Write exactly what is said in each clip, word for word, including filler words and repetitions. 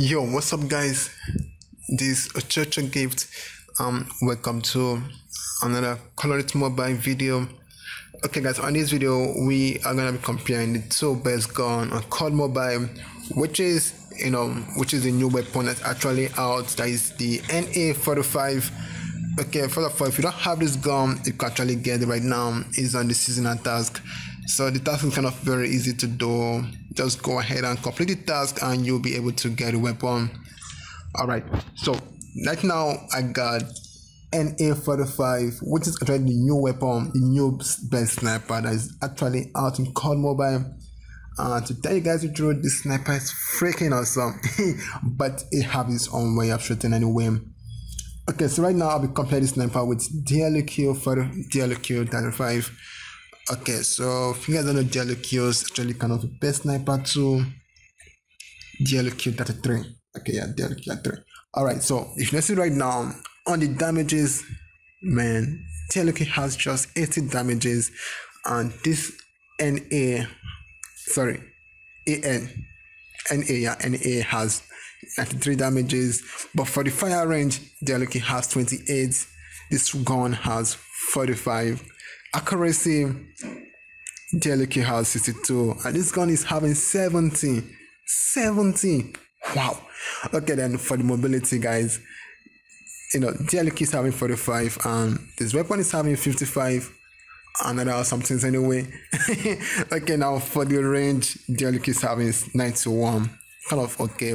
Yo, what's up guys, this is Ochoochogift. Um welcome to another Call of Duty Mobile video. Okay guys, on this video we are gonna be comparing the two best gun on Call Mobile, which is you know which is a new weapon that's actually out, that is the N A forty-five. Okay, first of all, if you don't have this gun, you can actually get it right now. It's on the seasonal task, so the task is kind of very easy to do. Just go ahead and complete the task and you'll be able to get a weapon. Alright, so right now I got N A forty-five, which is actually the new weapon, the new best sniper that is actually out in Call Mobile. Uh, to tell you guys the truth, this sniper is freaking awesome, but it has its own way of shooting anyway. Okay, so right now I'll be comparing this sniper with D L Q thirty-five. Okay, so if you guys don't know, D L Q is actually kind of the best sniper to D L Q thirty-three. Okay, yeah, D L Q thirty-three. Alright, so if you see right now, on the damages, man, D L Q has just eighty damages, and this N A, sorry, A N, N A, yeah, N A has ninety-three damages, but for the fire range, D L Q has twenty-eight, this gun has forty-five. Accuracy, D L Q has sixty-two, and this gun is having seventy seventy. Wow. Okay, then for the mobility guys, you know D L Q is having forty-five and this weapon is having fifty-five, and there are some things anyway. Okay, now for the range, D L Q is having ninety-one, kind of okay,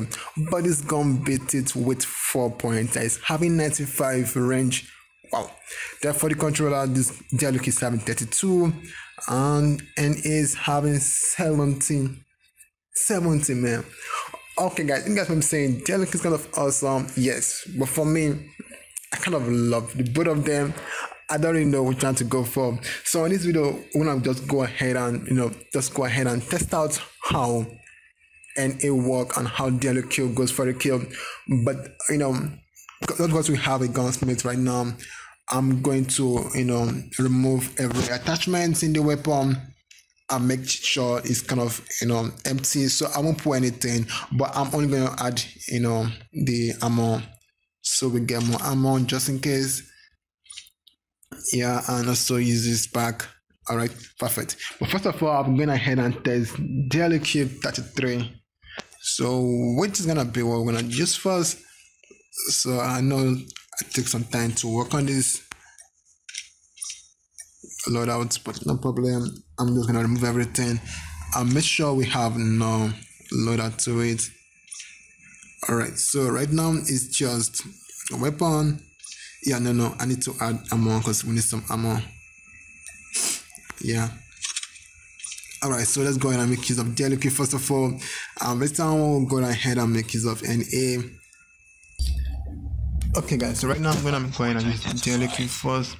but this gun beat it with four points, it's having ninety-five range. Wow. Then for the controller, this D L Q is having thirty-two and N A is having seventy seventy, man. Okay guys, you guys what I'm saying, D L Q is kind of awesome, yes, but for me I kind of love the both of them. I don't really know which one to go for, so in this video we're gonna just go ahead and you know just go ahead and test out how N A work and how D L Q goes for the kill. But you know not because we have a gunsmith right now, I'm going to you know remove every attachment in the weapon and make sure it's kind of you know empty, so I won't put anything, but I'm only going to add you know the ammo, so we get more ammo just in case. Yeah, and also use this pack. All right, perfect. But first of all, I'm going ahead and test D L Q thirty-three, so which is gonna be what we're gonna use first. So I know I took some time to work on this loadout, but no problem. I'm just gonna remove everything and make sure we have no loadout to it. Alright, so right now it's just a weapon. Yeah, no, no, I need to add ammo because we need some ammo. Yeah. Alright, so let's go ahead and make use of D L Q first of all. Um, this time we'll go ahead and make use of N A. Okay guys, so right now I'm gonna go ahead and use D L Q first.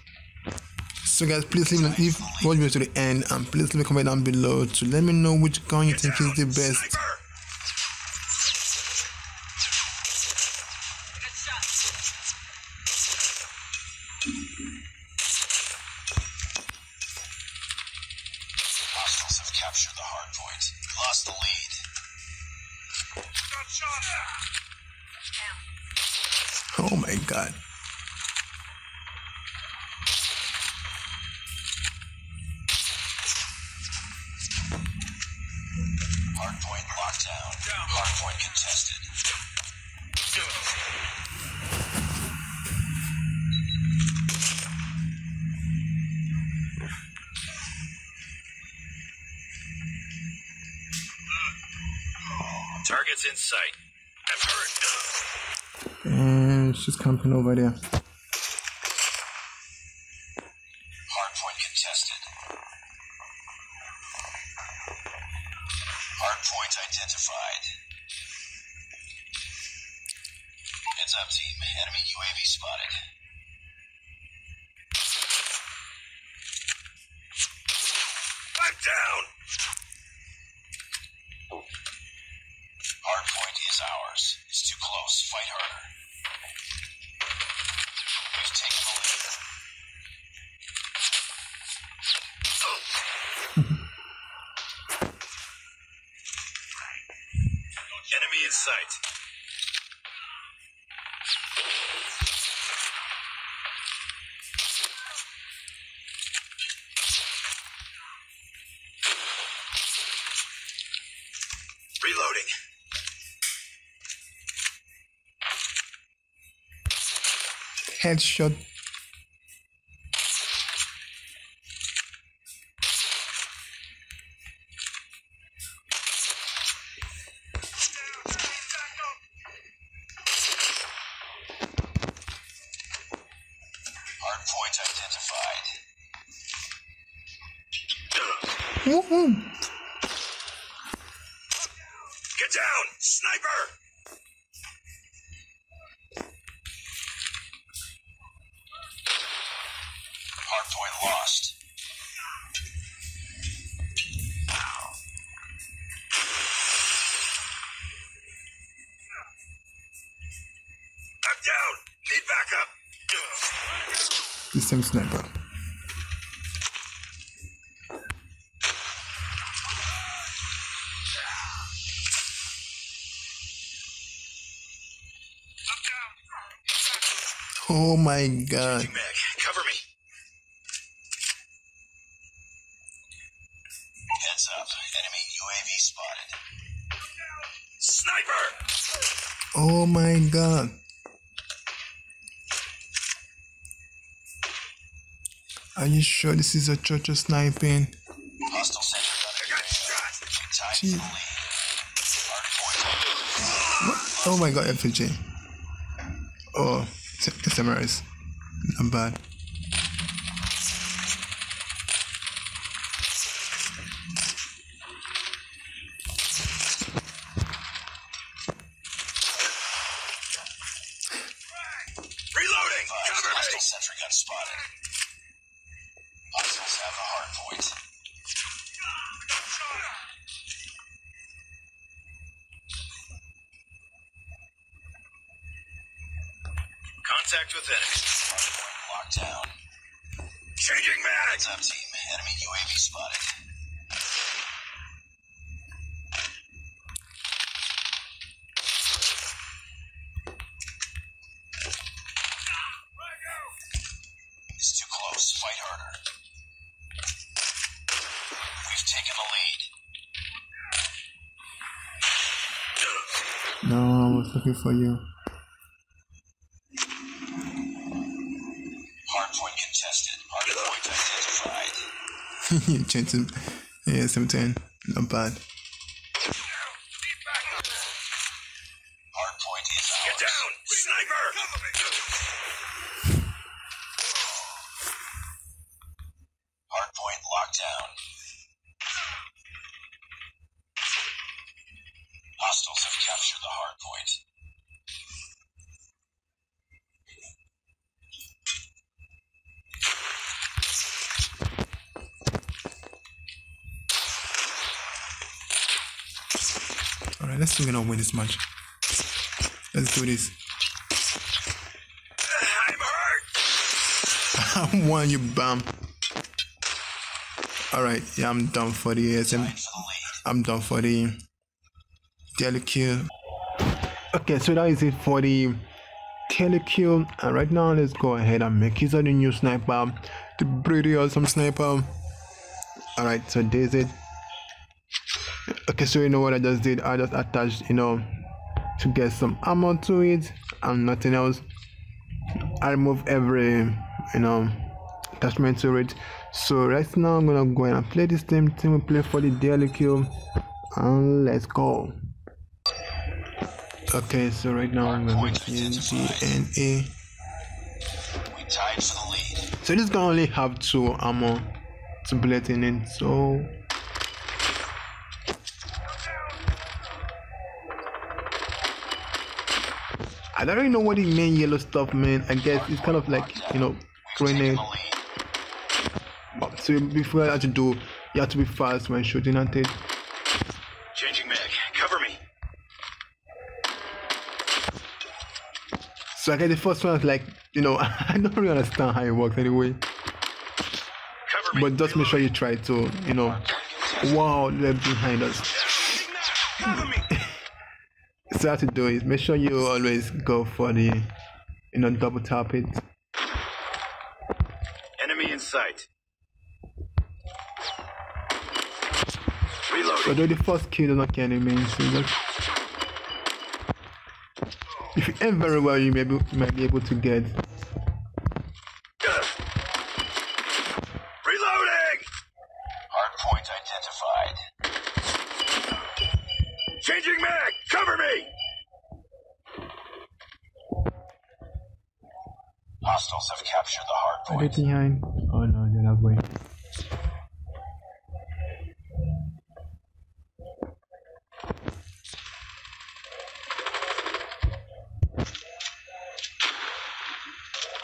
So guys, please leave if watch me to the end, and please leave a comment down below to let me know which gun you think is the best. Captured the hard point. Lost the lead. Oh my god. Hard point locked down. Hard point contested. Target's in sight. I've heard. And she's camping over there. Hardpoint contested. Hardpoint identified. Heads up, team. Enemy U A V spotted. I'm down. Ours. It's too close. Fight harder. We've taken the lead. in sight. Reloading. Headshot. Woohoo! Get down, sniper! Hardpoint lost. I'm down. Need backup. The same sniper. Oh my god. Cover me. Heads up. Enemy U A V spotted. Sniper! Oh my god. Are you sure this is a Ochoochogift sniping? Hostile center. Oh my god, F J. Oh. The summaries, not bad. Reloading. Cover me. Hostile sentry gun spotted. Hostiles have the hard point. Contact with enemy. Lockdown. Changing mag. Top team. Enemy U A V spotted. It's too close. Fight harder. We've taken the lead. No, I was looking for you. You change him. Yeah, seventeen. Not bad. Hard point is out. Get down, sniper! Hard point locked down. Hostiles have captured the hard point. Let's see if we can win this match. Let's do this. I'm hurt. I won, you bum. Alright, yeah, I'm done for the A S M. I'm done for the D L Q. Okay, so that is it for the D L Q. And right now, let's go ahead and make use of the new sniper. The pretty awesome sniper. Alright, so there's it. Okay, so you know what I just did? I just attached, you know, to get some ammo to it and nothing else. I removed every, you know, attachment to it. So right now I'm gonna go ahead and play this same thing we play for the D L Q, and let's go. Okay, so right now I'm gonna use the N A. So this guy only have two ammo to bullet in it, so. I don't really know what the main yellow stuff means. I guess it's kind of like, you know, grenade. But so before you have to do, you have to be fast when shooting at it. Changing mag, cover me. So I guess the first one is like, you know, I don't really understand how it works anyway. Cover me. But just make sure you try to, you know. Wow, they're behind us. so how to do is make sure you always go for the, you know, double tap it. Enemy in sight. Reloading. So do the first kill, do not kill enemies. So just, if you aim very well, you may be, you might be able to get. Hostiles have captured the hard point. Are they behind? Oh no, they're that way.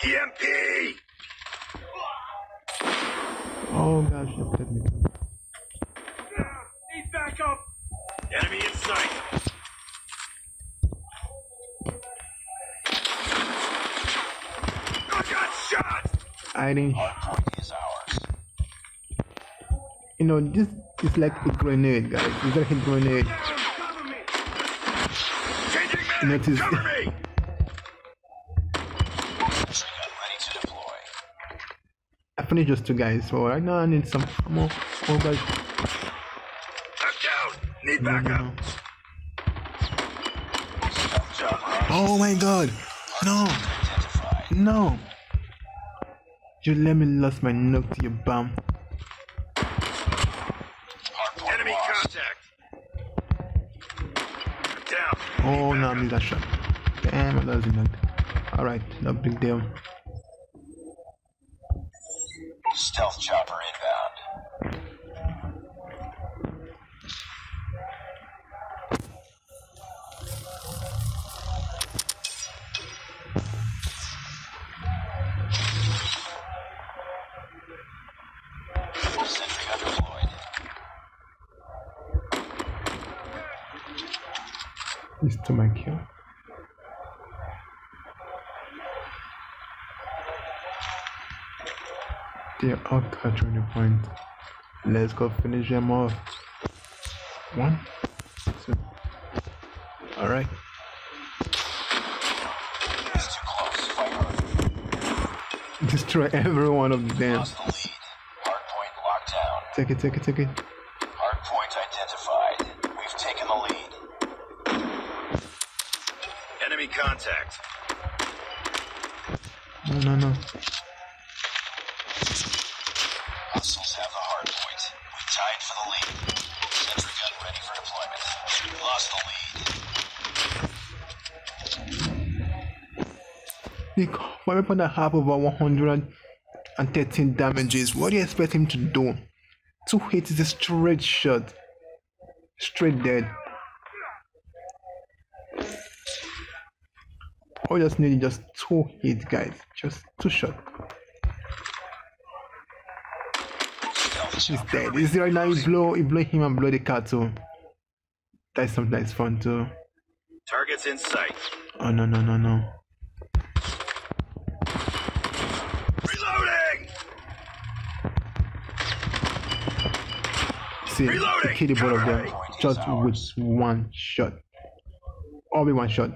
E M P! Oh gosh, that hit me. Need backup! Enemy in sight! Hiding. You know, this is like a grenade, guys. It's like a grenade. Notice. I finished just two guys, so right now I need some more. Oh guys. I'm down. Need backup. Oh my god. No. No. You let me lost my note to your bum. Enemy contact. Down. Oh no, I missed that shot. Damn, I lost the note. Alright, no big deal. Stealth chopper inbound. Is to my kill. They are all capturing the point. Let's go finish them off. One, two. All right. It's too close. Fire. Destroy every one of them. Lost the lead. Hard point locked down. Take it. Take it. Take it. Hard point identified. We've taken the lead. Enemy contact. No, no, no. Hostiles have the hard point. We tied for the lead. Sentry gun ready for deployment. We lost the lead. My weapon have over one hundred thirteen damages. What do you expect him to do? Two hits is a straight shot. Straight dead. I just need just two hits, guys. Just two shots. He's dead. Is right now? You blow, you blow him and blow the car too. That's something that's fun too. Targets in sight. Oh no no no no. Reloading. See, Reloading. Kill the both of them just with one shot. Only one shot.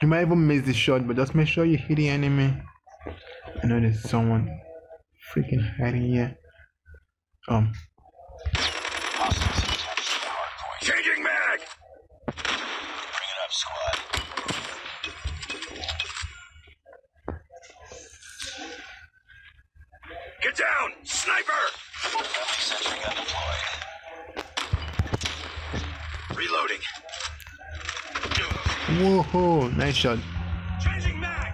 You might even miss the shot, but just make sure you hit the enemy. I know there's someone freaking hiding here. Um. Changing mag. Bring it up, squad. Get down, sniper. Friendly sentry gun deployed. Reloading. Whoa, nice shot. Changing mag.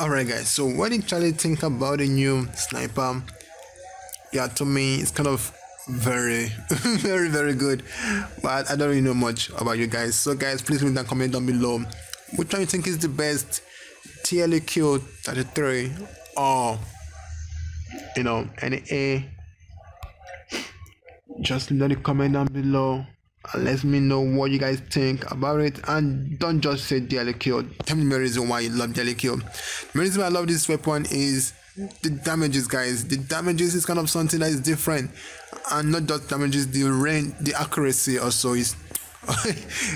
Alright guys, so what did Charlie think about the new sniper? Yeah, to me it's kind of very very very good, but I don't really know much about you guys. So guys, please leave that comment down below. Which one you think is the best, D L Q thirty-three or, you know, N A? Just leave a comment down below and let me know what you guys think about it. And don't just say D L Q. Tell me the reason why you love D L Q. The reason why I love this weapon is the damages, guys. The damages is kind of something that is different, and not just damages, the range, the accuracy also is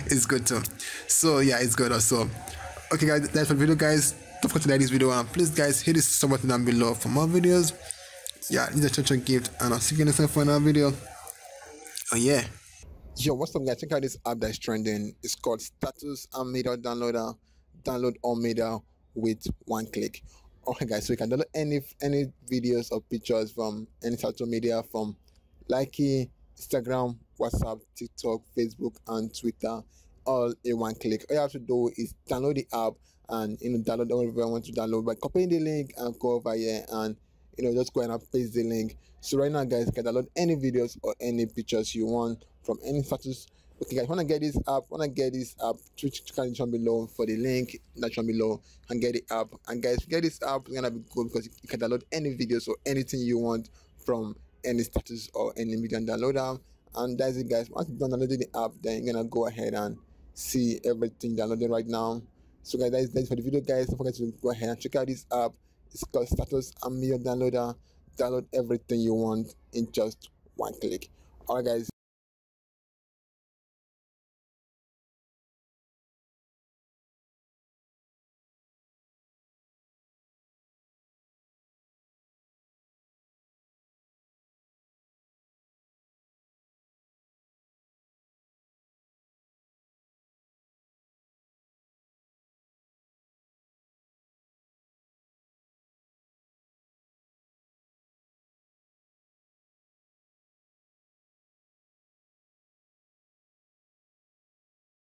it's good too. So yeah, it's good also. Okay guys, that's for the video guys. Don't forget to like this video, and please guys hit the sub button down below for more videos. Yeah, this is Ochoochogift, and I'll see you next time for another video. Oh yeah. Yo, what's up guys? Check out this app that's trending. It's called Status and Media Downloader. Download all media with one click. Okay guys, so you can download any any videos or pictures from any social media, from like Instagram, WhatsApp, TikTok, Facebook, and Twitter, all in one click. All you have to do is download the app, and you know, download whatever you want to download by copying the link and go over here and you know just go and paste the link. So right now guys, you can download any videos or any pictures you want from any status. Okay guys, wanna get this app, wanna get this app, click on the below for the link that's down below and get the app. And guys, get this app, it's gonna be cool because you can download any videos or anything you want from any status or any media downloader. And that's it guys. Once you download the app, then you're gonna go ahead and see everything downloaded right now. So guys, that is it for the video guys. Don't forget to go ahead and check out this app. It's called Status and Media Downloader. Download everything you want in just one click. Alright guys.